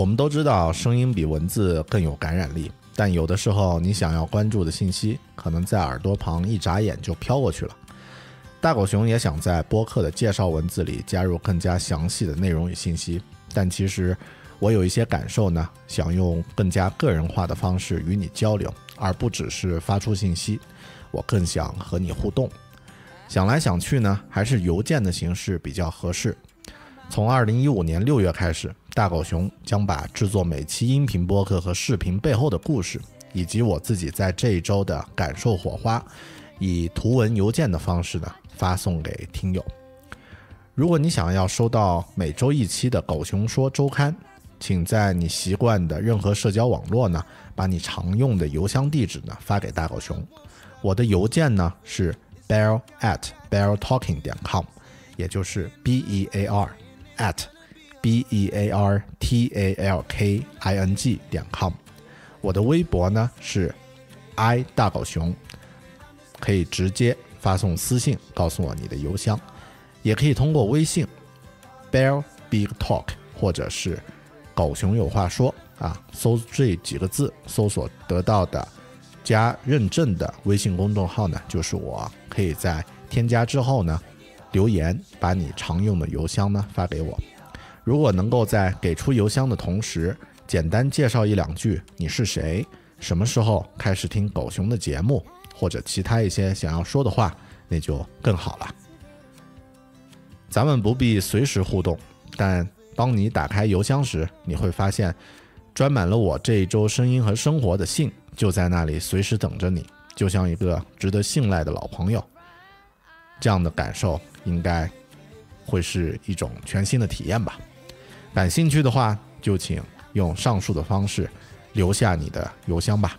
我们都知道声音比文字更有感染力，但有的时候你想要关注的信息可能在耳朵旁一眨眼就飘过去了。大狗熊也想在播客的介绍文字里加入更加详细的内容与信息，但其实我有一些感受呢，想用更加个人化的方式与你交流，而不只是发出信息，我更想和你互动。想来想去呢，还是邮件的形式比较合适。从2015年6月开始，大狗熊将把制作每期音频播客和视频背后的故事，以及我自己在这一周的感受火花，以图文邮件的方式呢发送给听友。如果你想要收到每周一期的狗熊说周刊，请在你习惯的任何社交网络呢，把你常用的邮箱地址呢发给大狗熊。我的邮件呢是 bear@beartalking.com， 也就是 bear@beartalking.com。 我的微博呢是 i 大狗熊，可以直接发送私信告诉我你的邮箱，也可以通过微信 bearbigtalk 或者是狗熊有话说啊，搜这几个字搜索得到的加认证的微信公众号呢就是我，可以在添加之后呢留言把你常用的邮箱呢发给我。如果能够在给出邮箱的同时简单介绍一两句你是谁，什么时候开始听狗熊的节目，或者其他一些想要说的话，那就更好了。咱们不必随时互动，但当你打开邮箱时，你会发现专满了我这一周声音和生活的信就在那里随时等着你，就像一个值得信赖的老朋友。这样的感受应该会是一种全新的体验吧。感兴趣的话，就请用上述的方式留下你的邮箱吧。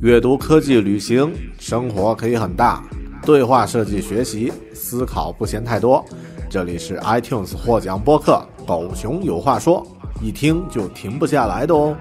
阅读、科技、旅行、生活可以很大，对话设计、学习、思考不嫌太多。这里是 iTunes 获奖播客《狗熊有话说》，一听就停不下来的哦。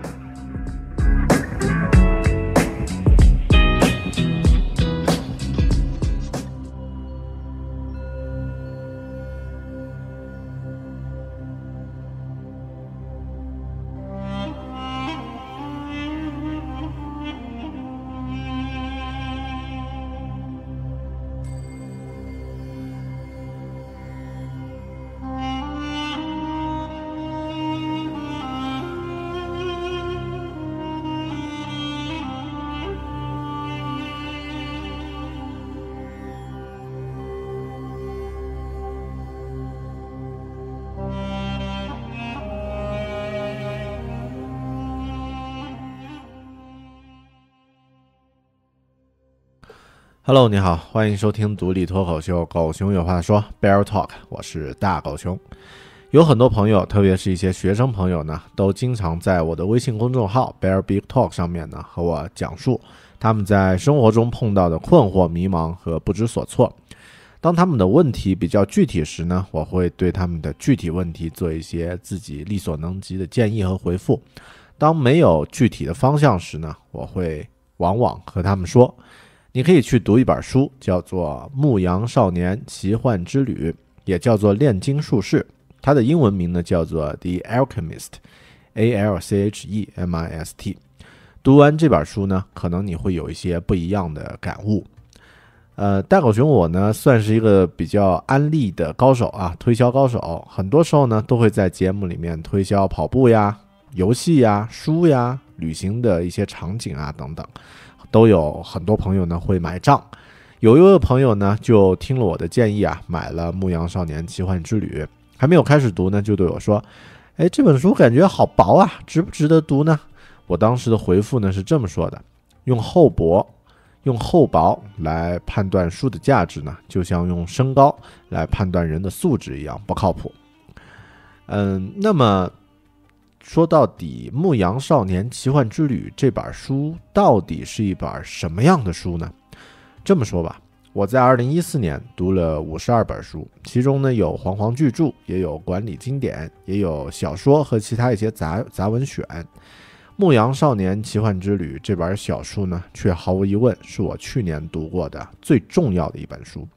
Hello， 你好，欢迎收听独立脱口秀《狗熊有话说》Bear Talk， 我是大狗熊。有很多朋友，特别是一些学生朋友呢，都经常在我的微信公众号 BearBigTalk 上面呢和我讲述他们在生活中碰到的困惑、迷茫和不知所措。当他们的问题比较具体时呢，我会对他们的具体问题做一些自己力所能及的建议和回复。当没有具体的方向时呢，我会往往和他们说，你可以去读一本书，叫做《牧羊少年奇幻之旅》，也叫做《炼金术士》，它的英文名呢叫做《The Alchemist》 ，A-L-C-H-E-M-I-S-T。读完这本书呢，可能你会有一些不一样的感悟。大狗熊我呢，算是一个比较安利的高手啊，推销高手，很多时候呢都会在节目里面推销跑步呀、游戏呀、书呀、旅行的一些场景啊等等。都有很多朋友呢会买账，有一位朋友呢就听了我的建议啊，买了《牧羊少年奇幻之旅》，还没有开始读呢，就对我说：“哎，这本书感觉好薄啊，值不值得读呢？”我当时的回复呢是这么说的：用厚薄来判断书的价值呢，就像用身高来判断人的素质一样，不靠谱。那么说到底，《牧羊少年奇幻之旅》这本书到底是一本什么样的书呢？这么说吧，我在2014年读了52本书，其中呢有煌煌巨著，也有管理经典，也有小说和其他一些杂文选。《牧羊少年奇幻之旅》这本小书呢，却毫无疑问是我去年读过的最重要的一本书。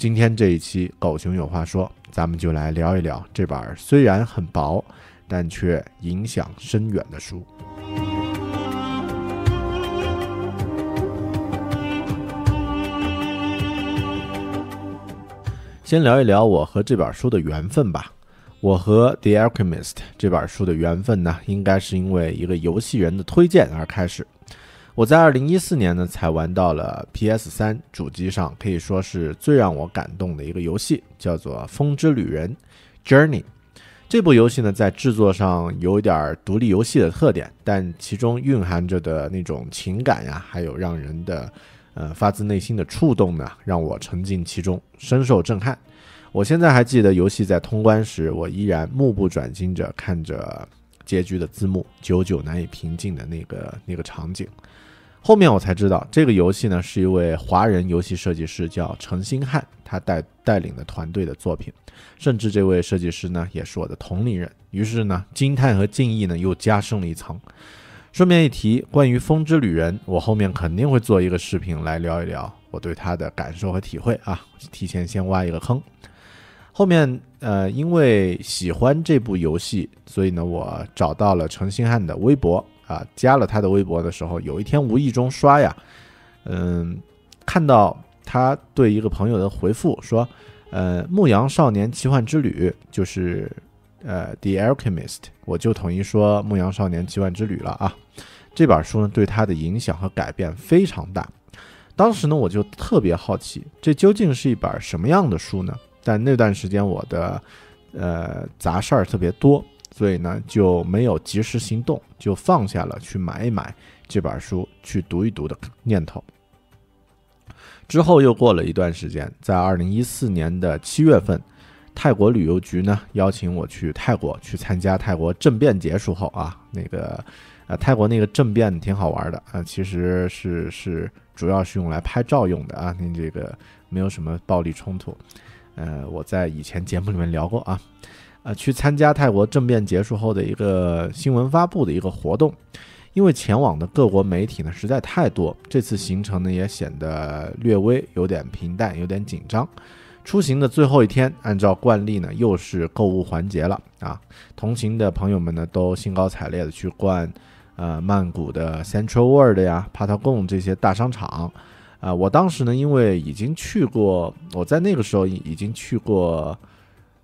今天这一期狗熊有话说，咱们就来聊一聊这本虽然很薄，但却影响深远的书。先聊一聊我和这本书的缘分吧。我和《The Alchemist》这本书的缘分呢，应该是因为一个游戏人的推荐而开始。我在2014年呢才玩到了 PS3 主机上，可以说是最让我感动的一个游戏，叫做《风之旅人》（Journey）。这部游戏呢，在制作上有一点独立游戏的特点，但其中蕴含着的那种情感呀，还有让人的发自内心的触动呢，让我沉浸其中，深受震撼。我现在还记得游戏在通关时，我依然目不转睛着看着结局的字幕，久久难以平静的那个场景。后面我才知道，这个游戏呢是一位华人游戏设计师叫陈星汉，他带领的团队的作品，甚至这位设计师呢也是我的同龄人，于是呢惊叹和敬意呢又加深了一层。顺便一提，关于《风之旅人》，我后面肯定会做一个视频来聊一聊我对他的感受和体会啊，提前先挖一个坑。后面因为喜欢这部游戏，所以呢我找到了陈星汉的微博啊，加了他的微博的时候，有一天无意中刷呀，看到他对一个朋友的回复说，牧羊少年奇幻之旅就是The Alchemist， 我就统一说牧羊少年奇幻之旅了啊。这本书呢对他的影响和改变非常大。当时呢我就特别好奇，这究竟是一本什么样的书呢？但那段时间我的杂事儿特别多，所以呢就没有及时行动，就放下了去买一买这本书去读一读的念头。之后又过了一段时间，在2014年的7月份，泰国旅游局呢邀请我去泰国，去参加泰国政变结束后啊，泰国那个政变挺好玩的啊、其实是主要是用来拍照用的啊，那这个没有什么暴力冲突。我在以前节目里面聊过啊，去参加泰国政变结束后的一个新闻发布的一个活动，因为前往的各国媒体呢实在太多，这次行程呢也显得略微有点平淡，有点紧张。出行的最后一天，按照惯例呢又是购物环节了啊，同行的朋友们呢都兴高采烈的去逛曼谷的 Central World 呀、Patagong 这些大商场。我当时呢因为已经去过，我在那个时候已经去过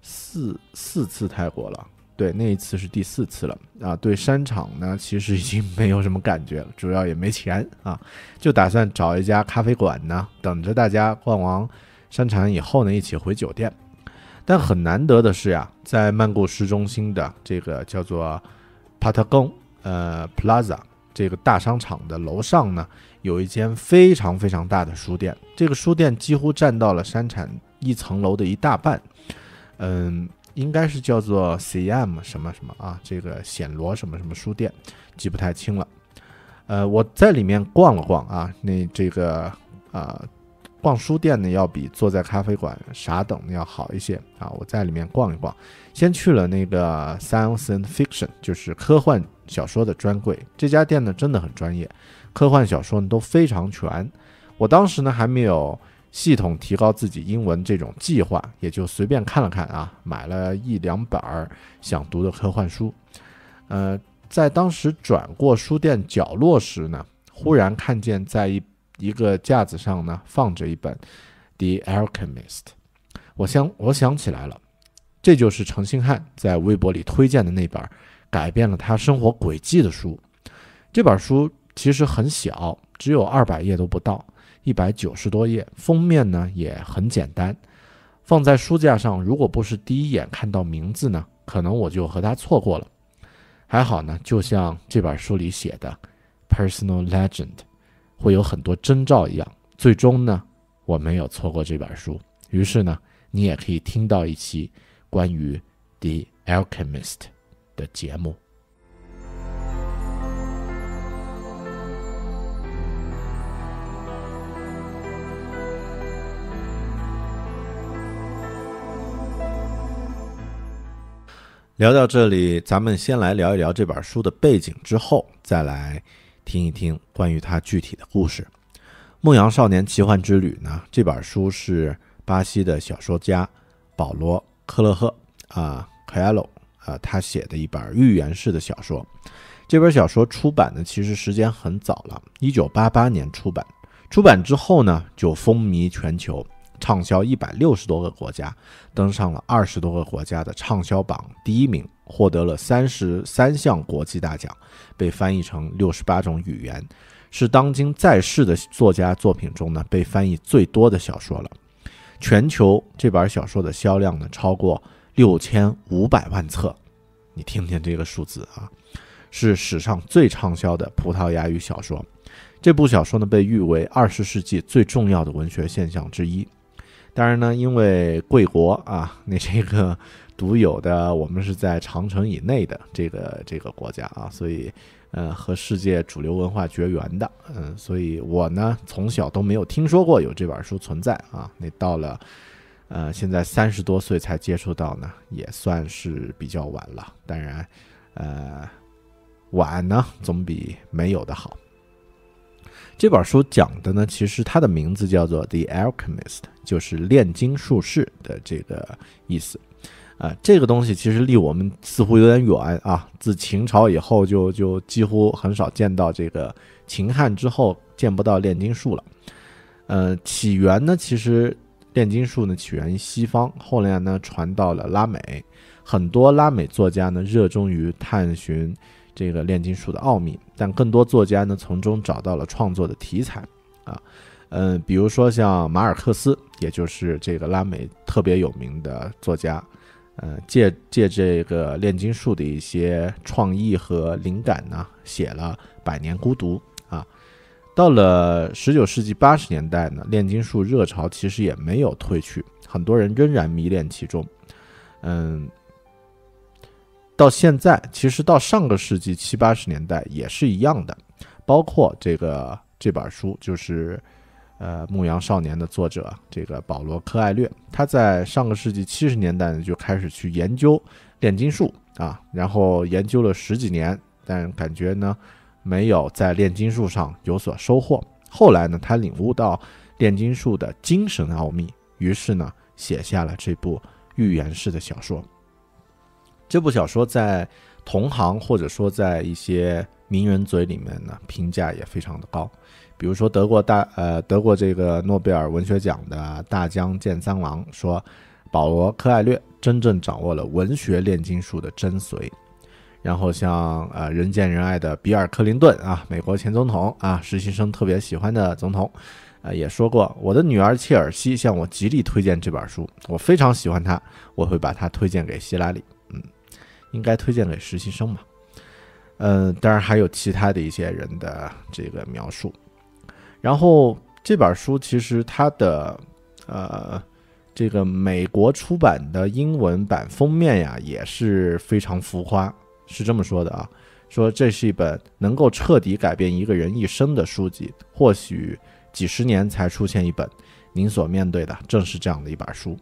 四次泰国了，对，那一次是第4次了啊。对商场呢其实已经没有什么感觉了，主要也没钱啊，就打算找一家咖啡馆呢，等着大家逛完商场以后呢一起回酒店。但很难得的是呀，在曼谷市中心的这个叫做 Patagong Plaza 这个大商场的楼上呢，有一间非常非常大的书店，这个书店几乎占到了商场一层楼的一大半。应该是叫做 CM 什么什么啊，这个暹罗什么什么书店，记不太清了。我在里面逛了逛啊，那这个逛书店呢要比坐在咖啡馆傻等要好一些啊。我在里面逛一逛，先去了那个 Science and Fiction， 就是科幻小说的专柜。这家店呢真的很专业，科幻小说呢都非常全。我当时呢还没有系统提高自己英文这种计划，也就随便看了看啊，买了1-2本想读的科幻书。在当时转过书店角落时呢，忽然看见在一个架子上呢放着一本 The Alchemist。 我想起来了，这就是陈星汉在微博里推荐的那本改变了他生活轨迹的书。这本书其实很小，只有200页都不到，190多页，封面呢也很简单，放在书架上，如果不是第一眼看到名字呢，可能我就和他错过了。还好呢，就像这本书里写的 Personal Legend 会有很多征兆一样，最终呢我没有错过这本书。于是呢你也可以听到一期关于 The Alchemist 的节目。聊到这里，咱们先来聊一聊这本书的背景，之后再来听一听关于它具体的故事。《牧羊少年奇幻之旅》呢，这本书是巴西的小说家保罗·科勒赫啊 ，Coelho 啊，他写的一本寓言式的小说。这本小说出版呢，其实时间很早了， 1988年出版。出版之后呢，就风靡全球，畅销160多个国家，登上了20多个国家的畅销榜第一名，获得了33项国际大奖，被翻译成68种语言，是当今在世的作家作品中呢被翻译最多的小说了。全球这本小说的销量呢超过6500万册，你听听这个数字啊，是史上最畅销的葡萄牙语小说。这部小说呢被誉为20世纪最重要的文学现象之一。当然呢，因为贵国啊，那这个独有的，我们是在长城以内的这个国家啊，所以和世界主流文化绝缘的，所以我呢从小都没有听说过有这本书存在啊。那到了现在30多岁才接触到呢，也算是比较晚了。当然，晚呢总比没有的好。这本书讲的呢，其实它的名字叫做《The Alchemist》，就是炼金术士的这个意思。这个东西其实离我们似乎有点远啊，自秦朝以后就几乎很少见到这个，秦汉之后见不到炼金术了。起源呢，其实炼金术呢起源于西方，后来呢传到了拉美，很多拉美作家呢热衷于探寻这个炼金术的奥秘，但更多作家呢从中找到了创作的题材啊，比如说像马尔克斯，也就是这个拉美特别有名的作家，借这个炼金术的一些创意和灵感呢，写了《百年孤独》啊。到了19世纪80年代呢，炼金术热潮其实也没有退去，很多人仍然迷恋其中。到现在，其实到上个世纪70、80年代也是一样的，包括这本书，就是《牧羊少年》的作者这个保罗·科艾略，他在上个世纪70年代呢就开始去研究炼金术啊，然后研究了十几年，但感觉呢没有在炼金术上有所收获。后来呢，他领悟到炼金术的精神奥秘，于是呢写下了这部寓言式的小说。这部小说在同行或者说在一些名人嘴里面呢，评价也非常的高。比如说德国这个诺贝尔文学奖的大江健三郎说，保罗·科艾略真正掌握了文学炼金术的真髓。然后像人见人爱的比尔·克林顿啊，美国前总统啊，实习生特别喜欢的总统，也说过，我的女儿切尔西向我极力推荐这本书，我非常喜欢它，我会把它推荐给希拉里。应该推荐给实习生嘛？当然还有其他的一些人的这个描述。然后这本书其实它的这个美国出版的英文版封面呀也是非常浮夸，是这么说的啊，说这是一本能够彻底改变一个人一生的书籍，或许几十年才出现一本，您所面对的正是这样的一本书。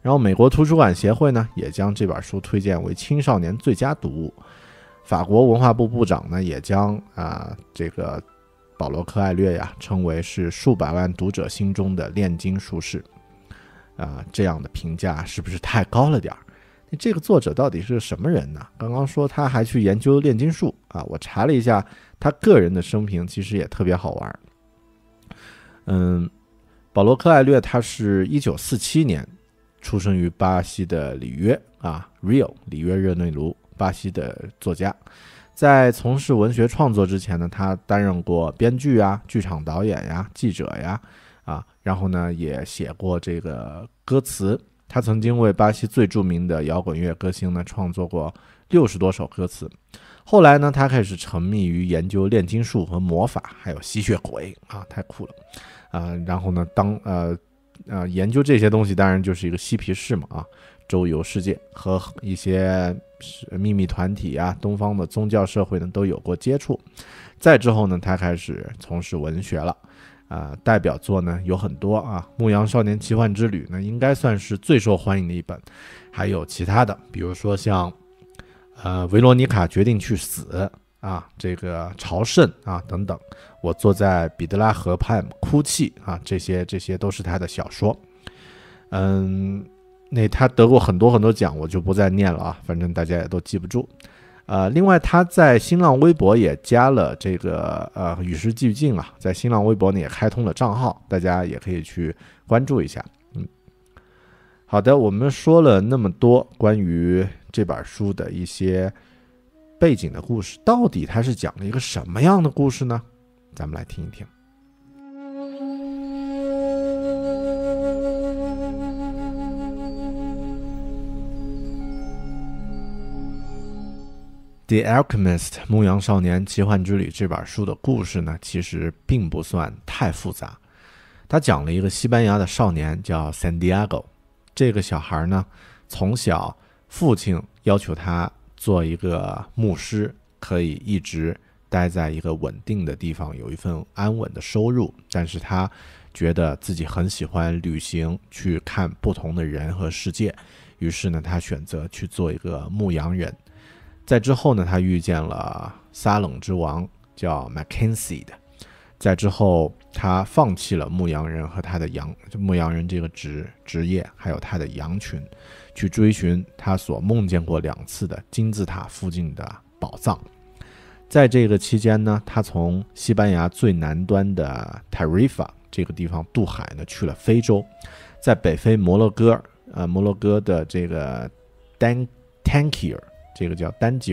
然后美国图书馆协会呢也将这本书推荐为青少年最佳读物，法国文化部部长呢也将这个保罗·科艾略呀称为是数百万读者心中的炼金术士。这样的评价是不是太高了点儿？这个作者到底是什么人呢？刚刚说他还去研究炼金术啊，我查了一下他个人的生平，其实也特别好玩。保罗·科艾略他是1947年出生于巴西的里约啊 ，Rio 里约热内卢，巴西的作家。在从事文学创作之前呢，他担任过编剧啊、剧场导演呀、记者呀，然后呢也写过这个歌词。他曾经为巴西最著名的摇滚乐歌星呢创作过60多首歌词。后来呢，他开始沉迷于研究炼金术和魔法，还有吸血鬼啊，太酷了啊！然后呢，研究这些东西当然就是一个嬉皮士嘛啊，周游世界，和一些秘密团体啊，东方的宗教社会呢都有过接触。再之后呢，他开始从事文学了，代表作呢有很多啊，《牧羊少年奇幻之旅》呢应该算是最受欢迎的一本，还有其他的，比如说像维罗妮卡决定去死啊，这个朝圣啊等等，我坐在彼得拉河畔哭泣啊，这些都是他的小说。那他得过很多很多奖，我就不再念了啊，反正大家也都记不住。另外他在新浪微博也加了这个与时俱进啊，在新浪微博呢也开通了账号，大家也可以去关注一下。好的，我们说了那么多关于这本书的一些背景的故事，到底它是讲了一个什么样的故事呢？咱们来听一听。《The Alchemist》牧羊少年奇幻之旅这本书的故事呢，其实并不算太复杂。它讲了一个西班牙的少年叫 Santiago， 这个小孩呢，从小父亲要求他做一个牧师，可以一直待在一个稳定的地方，有一份安稳的收入。但是他觉得自己很喜欢旅行，去看不同的人和世界，于是呢，他选择去做一个牧羊人。在之后呢，他遇见了撒冷之王叫 Mackenzie 的。在之后，他放弃了牧羊人和他的牧羊人这个职业，还有他的羊群，去追寻他所梦见过2次的金字塔附近的宝藏。在这个期间呢，他从西班牙最南端的 Tarifa 这个地方渡海呢，去了非洲，在北非摩洛哥的这个丹吉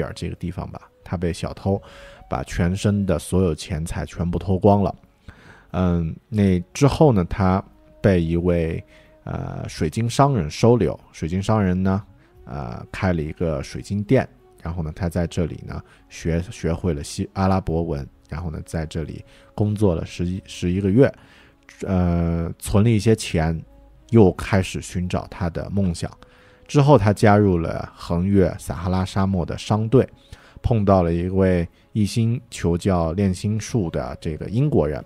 尔这个地方吧，他被小偷把全身的所有钱财全部偷光了。那之后呢，他被一位水晶商人收留。水晶商人呢，开了一个水晶店，然后呢，他在这里呢学会了阿拉伯文，然后呢，在这里工作了11个月，存了一些钱，又开始寻找他的梦想。之后，他加入了横越撒哈拉沙漠的商队，碰到了一位一心求教炼心术的这个英国人。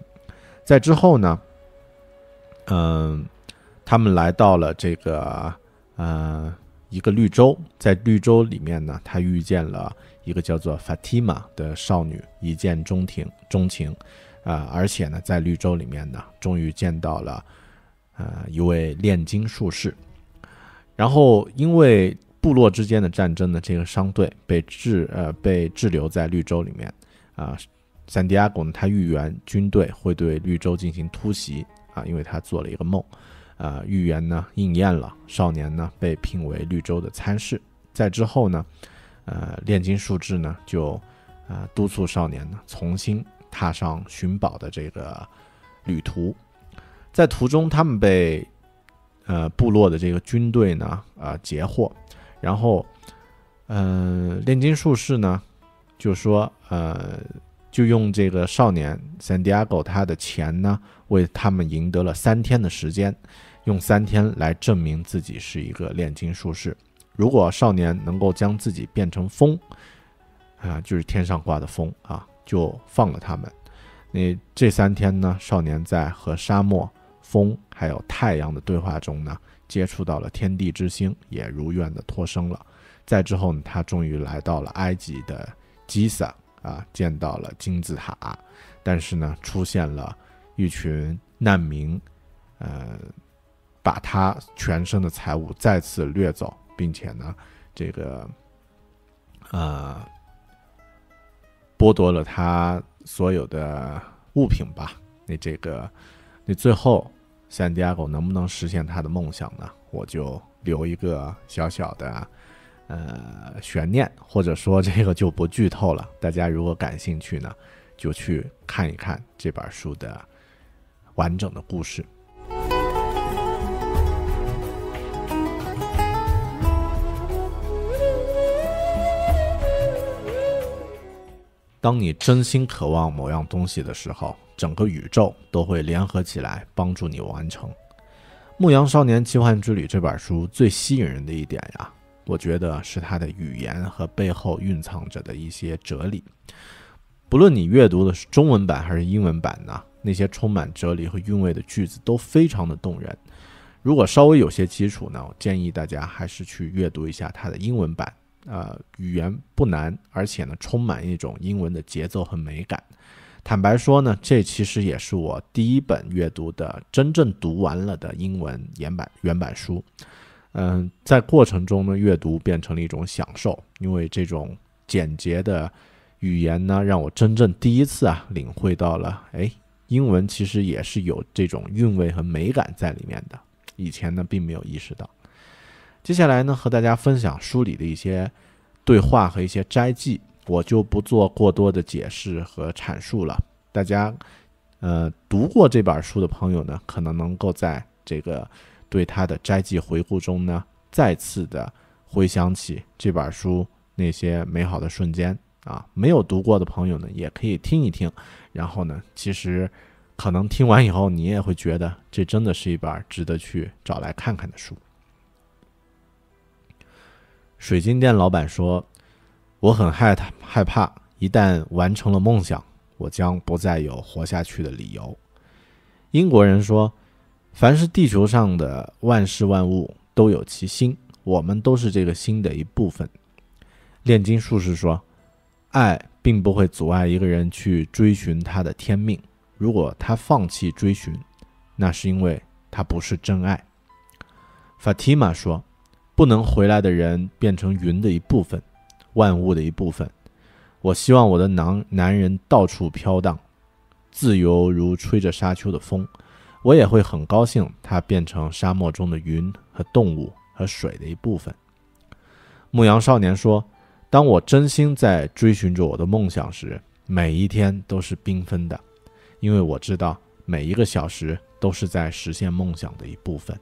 在之后呢，他们来到了这个一个绿洲，在绿洲里面呢，他遇见了一个叫做 Fatima 的少女，一见钟情，而且呢，在绿洲里面呢，终于见到了一位炼金术士。然后因为部落之间的战争呢，这个商队被滞留在绿洲里面啊。Santiago 呢，他预言军队会对绿洲进行突袭啊，因为他做了一个梦。预言呢应验了，少年呢被聘为绿洲的参事。在之后呢，炼金术士呢就督促少年呢重新踏上寻宝的这个旅途。在途中，他们被部落的这个军队呢截获，然后炼金术士呢就说就用这个少年 Santiago 他的钱呢，为他们赢得了3天的时间，用3天来证明自己是一个炼金术士。如果少年能够将自己变成风就是天上挂的风啊，就放了他们。那这3天呢，少年在和沙漠、风还有太阳的对话中呢，接触到了天地之星，也如愿的脱生了。再之后呢，他终于来到了埃及的吉萨啊，见到了金字塔，但是呢，出现了一群难民，把他全身的财物再次掠走，并且呢，这个剥夺了他所有的物品吧。那最后Santiago 能不能实现他的梦想呢？我就留一个小小的悬念，或者说这个就不剧透了。大家如果感兴趣呢，就去看一看这本书的完整的故事。当你真心渴望某样东西的时候，整个宇宙都会联合起来帮助你完成。《牧羊少年奇幻之旅》这本书最吸引人的一点呀，我觉得是它的语言和背后蕴藏着的一些哲理。不论你阅读的是中文版还是英文版呢，那些充满哲理和韵味的句子都非常的动人。如果稍微有些基础呢，我建议大家还是去阅读一下它的英文版。语言不难，而且呢充满一种英文的节奏和美感。坦白说呢，这其实也是我第一本阅读的真正读完了的英文原版书。在过程中呢，阅读变成了一种享受，因为这种简洁的语言呢，让我真正第一次领会到了，英文其实也是有这种韵味和美感在里面的，以前呢并没有意识到。接下来呢，和大家分享书里的一些对话和一些摘记，我就不做过多的解释和阐述了。大家读过这本书的朋友呢，可能能够在这个对它的摘记回顾中呢，再次的回想起这本书那些美好的瞬间啊。没有读过的朋友呢，也可以听一听，然后呢，其实可能听完以后你也会觉得这真的是一本值得去找来看看的书。水晶店老板说，我很害怕一旦完成了梦想，我将不再有活下去的理由。英国人说，凡是地球上的万事万物都有其心，我们都是这个心的一部分。炼金术士说，爱并不会阻碍一个人去追寻他的天命，如果他放弃追寻，那是因为他不是真爱。 Fatima 说，不能回来的人变成云的一部分，万物的一部分。我希望我的男人到处飘荡，自由如吹着沙丘的风，我也会很高兴他变成沙漠中的云和动物和水的一部分。牧羊少年说，当我真心在追寻着我的梦想时，每一天都是缤纷的，因为我知道每一个小时都是在实现梦想的一部分。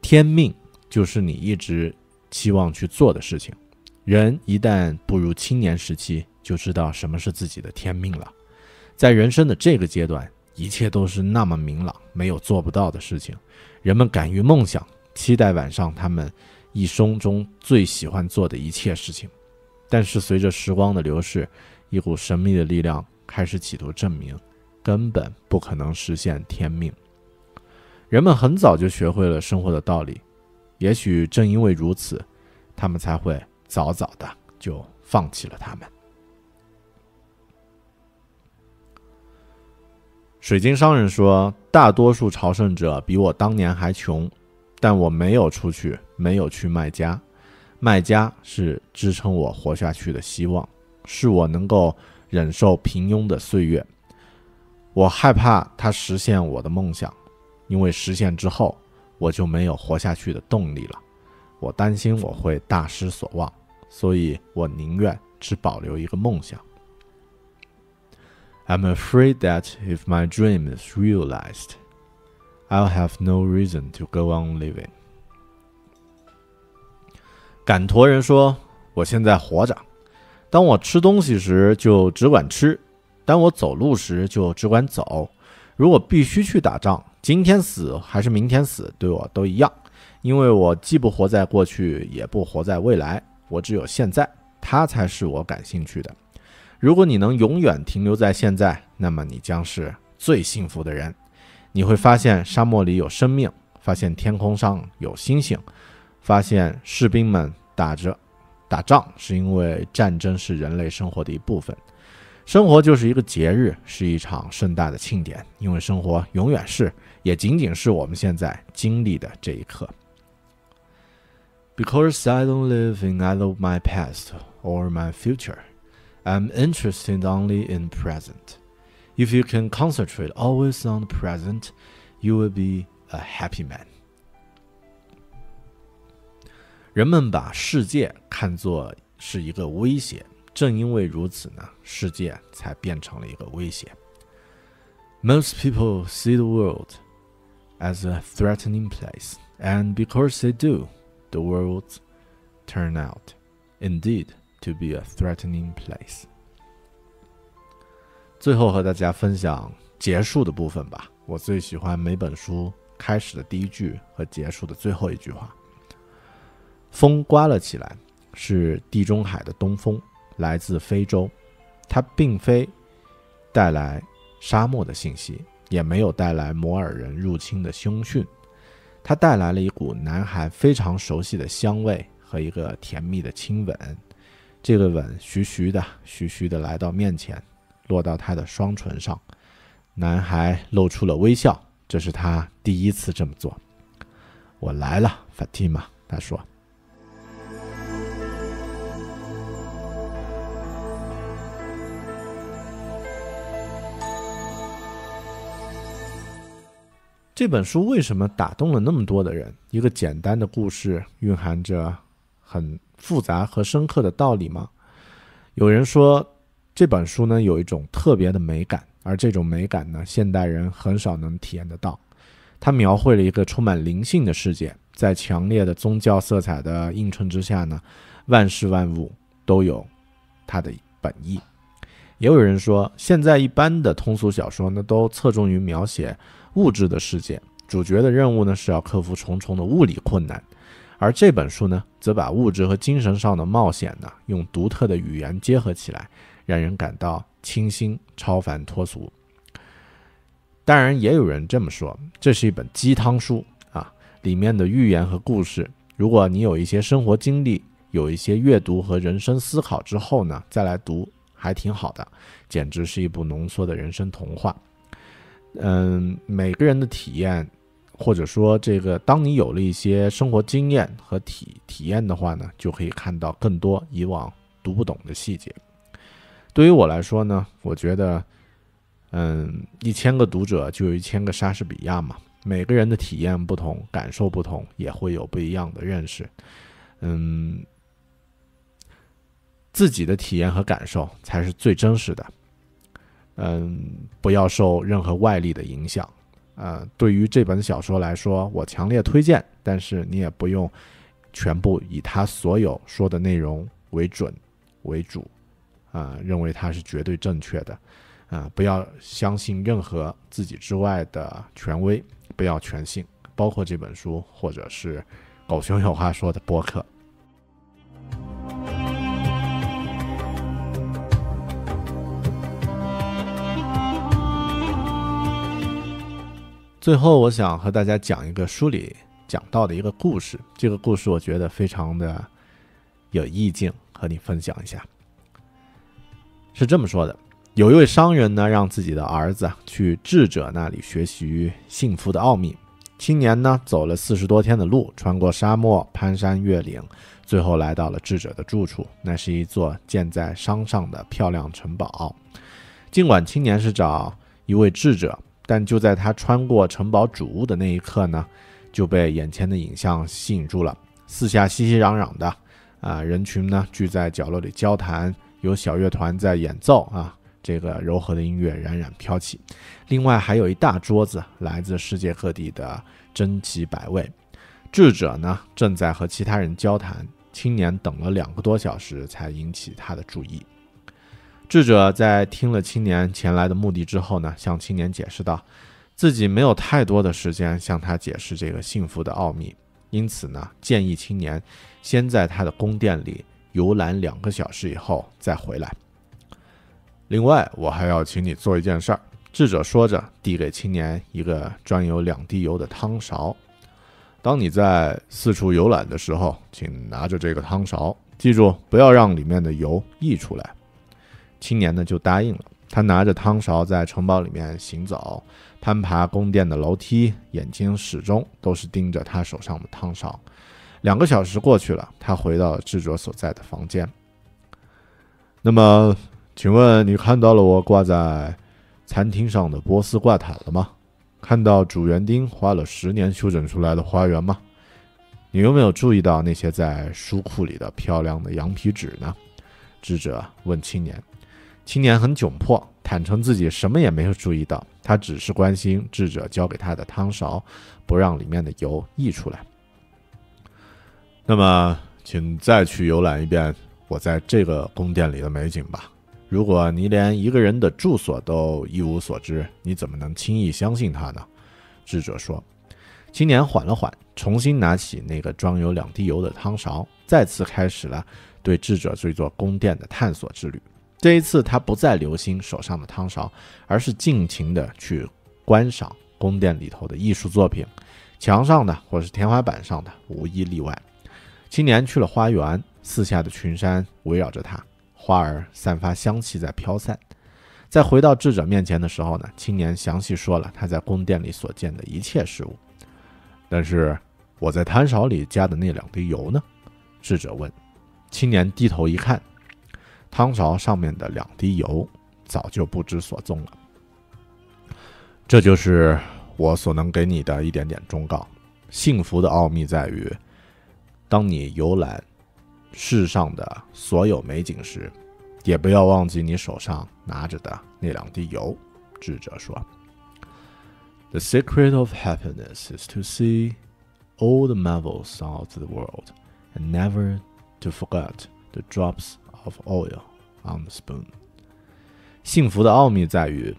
天命就是你一直期望去做的事情。人一旦步入青年时期，就知道什么是自己的天命了。在人生的这个阶段，一切都是那么明朗，没有做不到的事情。人们敢于梦想，期待晚上他们一生中最喜欢做的一切事情，但是随着时光的流逝，一股神秘的力量开始企图证明，根本不可能实现天命。人们很早就学会了生活的道理，也许正因为如此，他们才会早早的就放弃了他们。水晶商人说，大多数朝圣者比我当年还穷，但我没有去卖家，卖家是支撑我活下去的希望，是我能够忍受平庸的岁月。我害怕它实现我的梦想，因为实现之后我就没有活下去的动力了。我担心我会大失所望，所以我宁愿只保留一个梦想。I'm afraid that if my dream is realized, I'll have no reason to go on living. 赶驼人说，我现在活着，当我吃东西时就只管吃，当我走路时就只管走。如果必须去打仗，今天死还是明天死对我都一样，因为我既不活在过去也不活在未来，我只有现在，它才是我感兴趣的。如果你能永远停留在现在，那么你将是最幸福的人。你会发现沙漠里有生命，发现天空上有星星，发现士兵们打仗是因为战争是人类生活的一部分。生活就是一个节日，是一场盛大的庆典，因为生活永远是，也仅仅是我们现在经历的这一刻。 Because I don't live in either my past or my future, I'm interested only in present. If you can concentrate always on the present, you will be a happy man. 人们把世界看作是一个威胁，正因为如此呢，世界才变成了一个威胁。 Most people see the world as a threatening place, and because they do, the world turns out, indeed, to be a threatening place. 最后和大家分享结束的部分吧，我最喜欢每本书开始的第一句和结束的最后一句话。风刮了起来，是地中海的东风，来自非洲。它并非带来沙漠的信息，也没有带来摩尔人入侵的凶讯，它带来了一股男孩非常熟悉的香味和一个甜蜜的亲吻。这个吻徐徐的来到面前，落到他的双唇上。男孩露出了微笑，这是他第一次这么做。我来了，法蒂玛，他说。这本书为什么打动了那么多的人？一个简单的故事蕴含着很复杂和深刻的道理吗？有人说这本书呢有一种特别的美感，而这种美感呢现代人很少能体验得到。它描绘了一个充满灵性的世界，在强烈的宗教色彩的映衬之下呢，万事万物都有它的本意。也有人说现在一般的通俗小说呢都侧重于描写物质的世界，主角的任务呢是要克服重重的物理困难，而这本书呢则把物质和精神上的冒险呢用独特的语言结合起来，让人感到清新超凡脱俗。当然也有人这么说，这是一本鸡汤书啊，里面的寓言和故事，如果你有一些生活经历，有一些阅读和人生思考之后呢再来读还挺好的，简直是一部浓缩的人生童话。每个人的体验，或者说这个当你有了一些生活经验和体验的话呢，就可以看到更多以往读不懂的细节。对于我来说呢，我觉得1000个读者就有1000个莎士比亚嘛，每个人的体验不同，感受不同，也会有不一样的认识。自己的体验和感受才是最真实的。不要受任何外力的影响。对于这本小说来说，我强烈推荐，但是你也不用全部以他所有说的内容为准为主，认为它是绝对正确的。不要相信任何自己之外的权威，不要全信，包括这本书或者是狗熊有话说的播客。最后我想和大家讲一个书里讲到的一个故事，这个故事我觉得非常的有意境，和你分享一下。是这么说的，有一位商人呢让自己的儿子去智者那里学习幸福的奥秘。青年呢走了40多天的路，穿过沙漠，攀山越岭，最后来到了智者的住处，那是一座建在山上的漂亮城堡。尽管青年是找一位智者，但就在他穿过城堡主屋的那一刻呢，就被眼前的影像吸引住了。四下熙熙攘攘的人群呢聚在角落里交谈，有小乐团在演奏这个柔和的音乐冉冉飘起。另外还有一大桌子来自世界各地的珍奇百味。智者呢正在和其他人交谈，青年等了2个多小时才引起他的注意。智者在听了青年前来的目的之后呢，向青年解释道，自己没有太多的时间向他解释这个幸福的奥秘，因此呢，建议青年先在他的宫殿里游览2个小时以后再回来。另外，我还要请你做一件事儿。智者说着，递给青年一个装有2滴油的汤勺。当你在四处游览的时候，请拿着这个汤勺，记住不要让里面的油溢出来。青年呢就答应了，他拿着汤勺在城堡里面行走，攀爬宫殿的楼梯，眼睛始终都是盯着他手上的汤勺。2个小时过去了，他回到智者所在的房间。那么，请问你看到了我挂在餐厅上的波斯挂毯了吗？看到主园丁花了10年修整出来的花园吗？你有没有注意到那些在书库里的漂亮的羊皮纸呢？智者问青年。青年很窘迫，坦诚自己什么也没有注意到，他只是关心智者交给他的汤勺不让里面的油溢出来。那么请再去游览一遍我在这个宫殿里的美景吧。如果你连一个人的住所都一无所知，你怎么能轻易相信他呢？智者说。青年缓了缓，重新拿起那个装有2滴油的汤勺，再次开始了对智者这座宫殿的探索之旅。这一次他不再留心手上的汤勺，而是尽情地去观赏宫殿里头的艺术作品，墙上的或是天花板上的无一例外。青年去了花园，四下的群山围绕着他，花儿散发香气在飘散。在回到智者面前的时候呢，青年详细说了他在宫殿里所见的一切事物。但是我在炭勺里加的那2滴油呢？智者问。青年低头一看，汤勺上面的2滴油早就不知所踪了。这就是我所能给你的一点点忠告。幸福的奥秘在于，当你游览世上的所有美景时，也不要忘记你手上拿着的那2滴油。智者说 The secret of happiness is to see all the marvels of the world and never to forget the drops of oil on the spoon. 幸福的奥秘在于，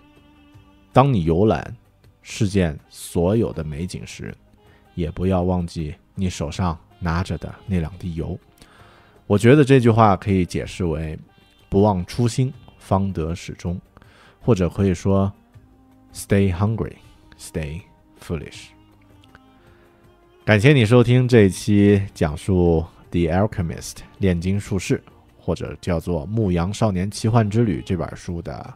当你游览世间所有的美景时，也不要忘记你手上拿着的那2滴油。我觉得这句话可以解释为不忘初心方得始终，或者可以说 Stay hungry, stay foolish。 感谢你收听这一期讲述 The Alchemist 炼金术士，或者叫做《牧羊少年奇幻之旅》这本书的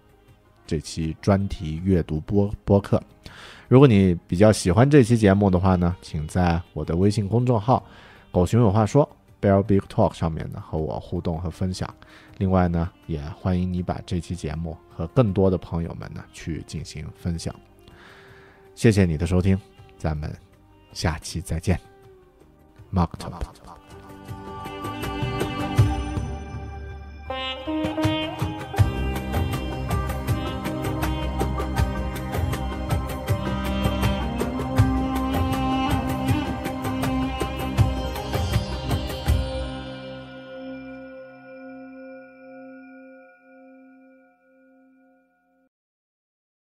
这期专题阅读播客。如果你比较喜欢这期节目的话呢，请在我的微信公众号狗熊有话说 BearTalking 上面呢和我互动和分享。另外呢，也欢迎你把这期节目和更多的朋友们呢去进行分享。谢谢你的收听，咱们下期再见。 Mark Top